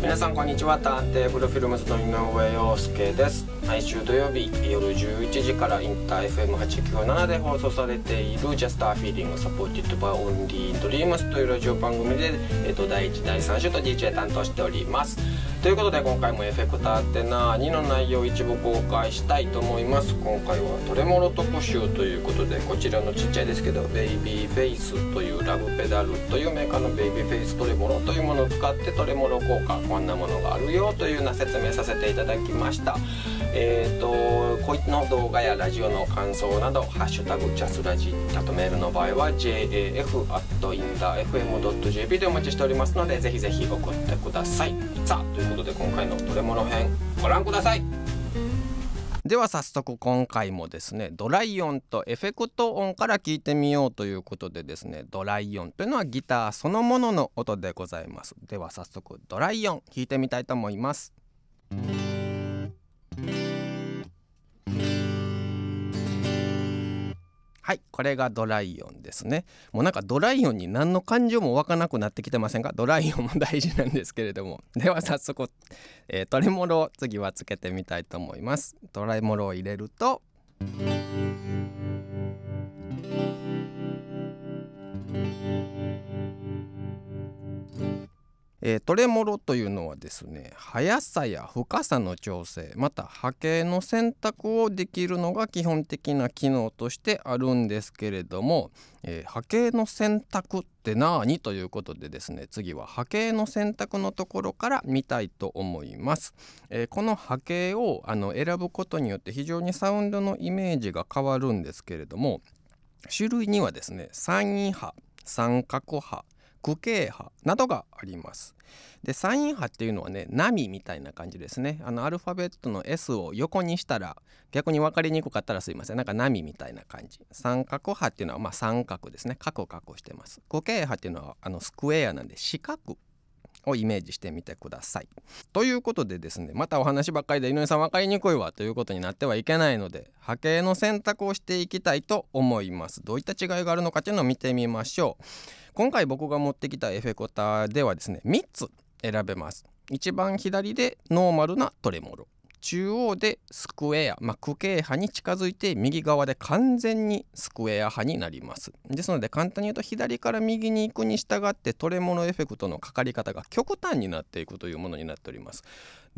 皆さんこんにちは、ターンテーブルフィルムズの井上陽介です。毎週土曜日夜11時からインター FM897 で放送されている Just a Feeling supported by only in dreams というラジオ番組で、第1、第3週と DJ 担当しております。ということで今回もエフェクターってなーにの内容を一部公開したいと思います。今回はトレモロ特集ということで、こちらのちっちゃいですけどベイビーフェイスというラブペダルというメーカーのベイビーフェイストレモロというものを使ってトレモロ効果、こんなものがあるよというような説明させていただきました。こいつの動画やラジオの感想などハッシュタグジャスラジ、あとメールの場合は jaf@interfm.jp でお待ちしておりますので、ぜひぜひ送ってください。さあ、ということで今回のトレモロ編ご覧ください。では早速今回もですね、ドライ音とエフェクト音から聞いてみようということでですね、ドライ音というのはギターそのものの音でございます。では早速ドライ音聞いてみたいと思います。はい、これがドライ音ですね。もうなんかドライ音に何の感情も湧かなくなってきてませんか？ドライ音も大事なんですけれども、では早速、トレモロを次はつけてみたいと思います。トレモロを入れると、トレモロというのはですね、速さや深さの調整、また波形の選択をできるのが基本的な機能としてあるんですけれども、波形の選択って何ということでですね、次は波形の選択のところから見たいと思います。この波形を選ぶことによって非常にサウンドのイメージが変わるんですけれども、種類にはですね、三位波、三角波、区形波などがあります。で、サイン波っていうのはね、波みたいな感じですね。アルファベットの S を横にしたら、逆に分かりにくかったらすいません、なんか波みたいな感じ。三角波っていうのはまあ三角ですね、角角してます。区形波っていうのはスクエアなんで四角をイメージしてみてください。ということでですね、またお話ばっかりで井上さん分かりにくいわということになってはいけないので、波形の選択をしていきたいと思います。どういった違いがあるのかというのを見てみましょう。今回僕が持ってきたエフェクターではですね、3つ選べます。一番左でノーマルなトレモロ、中央でスクエア、区形波に近づいて、右側で完全にスクエア波になります。ですので簡単に言うと、左から右に行くに従ってトレモロエフェクトのかかり方が極端になっていくというものになっております。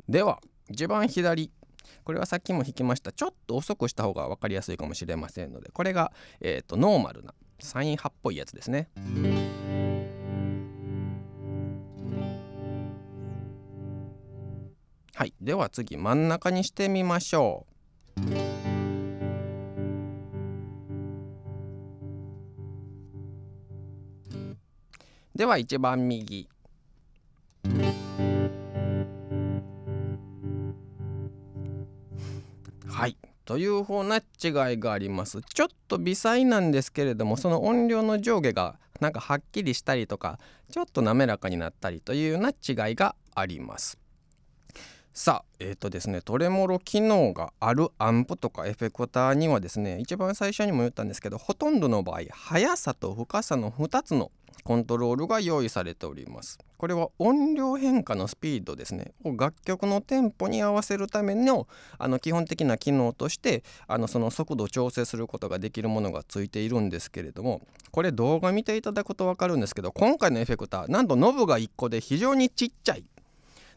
では一番左、これはさっきも弾きました、ちょっと遅くした方が分かりやすいかもしれませんので、これが、ノーマルなサイン波っぽいやつですね。はい、では次真ん中にしてみましょう。では一番右。はい。というふうな違いがあります。ちょっと微細なんですけれども、その音量の上下がなんかはっきりしたりとか、ちょっと滑らかになったりというような違いがあります。さあ、ですね、トレモロ機能があるアンプとかエフェクターにはですね、一番最初にも言ったんですけど、ほとんどの場合、速さと深さの2つのコントロールが用意されております。これは音量変化のスピードですね、を楽曲のテンポに合わせるための基本的な機能として、その速度を調整することができるものがついているんですけれども、これ動画見ていただくと分かるんですけど、今回のエフェクター、なんとノブが1個で非常にちっちゃい。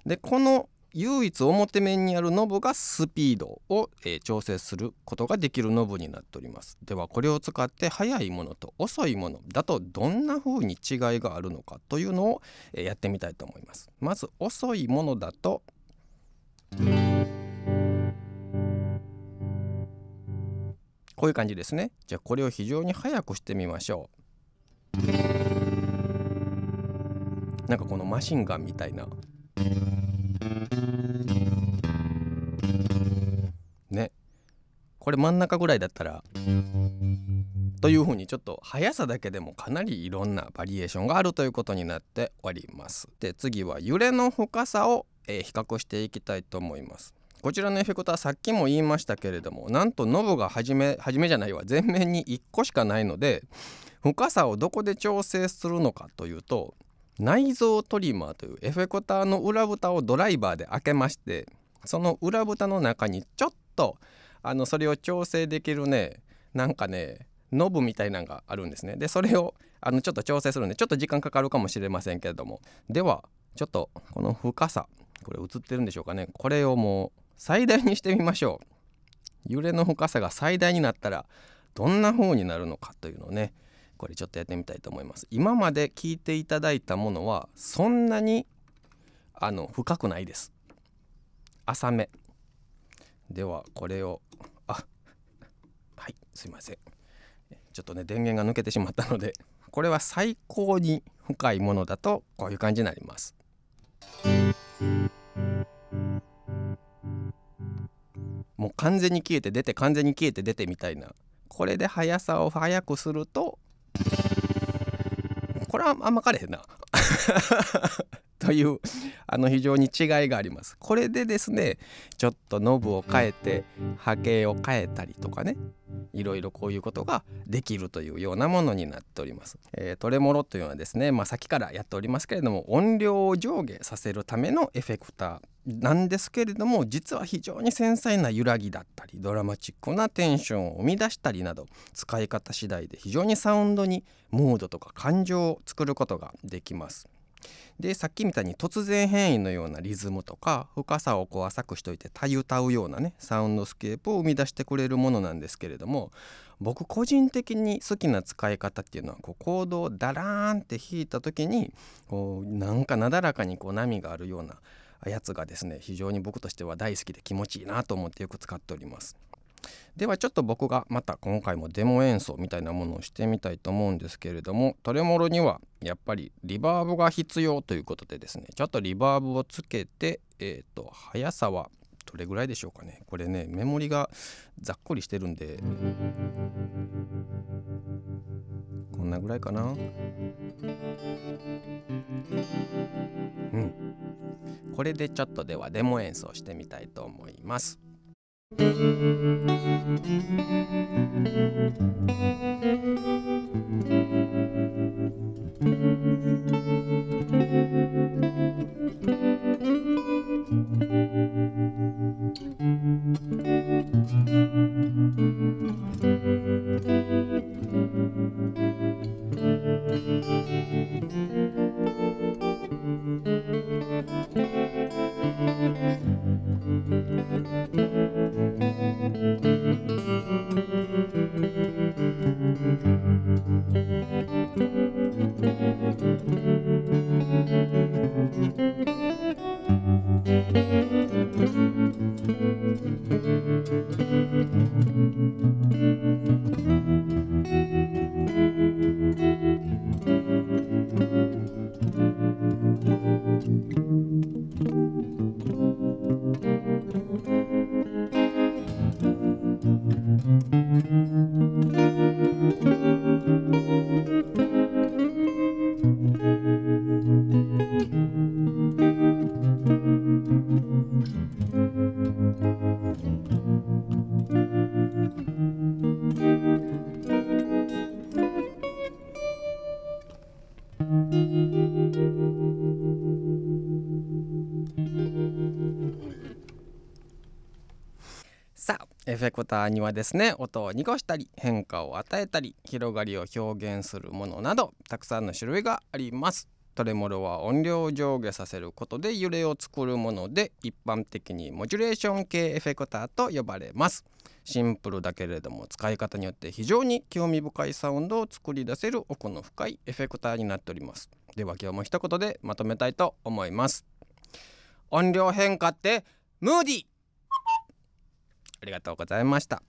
で、この唯一表面にあるノブがスピードを調整することができるノブになっております。ではこれを使って速いものと遅いものだとどんな風に違いがあるのかというのをやってみたいと思います。まず遅いものだと、こういう感じですね。じゃあこれを非常に速くしてみましょう。なんかこのマシンガンみたいなね、これ真ん中ぐらいだったらという風に、ちょっと速さだけでもかなりいろんなバリエーションがあるということになっております。で、次は揺れの深さを比較していきたいと思います。こちらのエフェクター、さっきも言いましたけれども、なんとノブがはじめじゃないわ、前面に1個しかないので、深さをどこで調整するのかというと、内蔵トリマーというエフェクターの裏蓋をドライバーで開けまして、その裏蓋の中にちょっとそれを調整できるね、なんかねノブみたいなのがあるんですね。でそれをちょっと調整するんでちょっと時間かかるかもしれませんけれども、ではちょっとこの深さ、これ映ってるんでしょうかね、これをもう最大にしてみましょう。揺れの深さが最大になったらどんな風になるのかというのをね、これちょっとやってみたいと思います。今まで聞いていただいたものはそんなに深くないです。浅めではこれをはいすいません、ちょっとね電源が抜けてしまったので、これは最高に深いものだとこういう感じになります。もう完全に消えて出て完全に消えて出てみたいな、これで速さを速くすると、これはあんまかれへんなという非常に違いがあります。これでですね、ちょっとノブを変えて波形を変えたりとかね、いろいろこういうことができるというようなものになっております。トレモロというのはですね、先からやっておりますけれども、音量を上下させるためのエフェクターなんですけれども、実は非常に繊細な揺らぎだったりドラマチックなテンションを生み出したりなど、使い方次第で非常にサウンドにモードとか感情を作ることができます。でさっきみたいに突然変異のようなリズムとか、深さをこう浅くしといてたゆたうようなねサウンドスケープを生み出してくれるものなんですけれども、僕個人的に好きな使い方っていうのは、こうコードをダラーンって弾いた時にこうなんかなだらかにこう波があるようなやつがですね、非常に僕としては大好きで気持ちいいなと思ってよく使っております。ではちょっと僕がまた今回もデモ演奏みたいなものをしてみたいと思うんですけれども、トレモロにはやっぱりリバーブが必要ということでですね、ちょっとリバーブをつけて、速さはどれぐらいでしょうかね。これねメモリがざっくりしてるんでこんなぐらいかな。これでちょっとではデモ演奏してみたいと思います。エフェクターにはですね、音を濁したり変化を与えたり広がりを表現するものなどたくさんの種類があります。トレモロは音量を上下させることで揺れを作るもので、一般的にモジュレーション系エフェクターと呼ばれます。シンプルだけれども使い方によって非常に興味深いサウンドを作り出せる奥の深いエフェクターになっております。では今日も一言でまとめたいと思います。音量変化ってムーディー。ありがとうございました。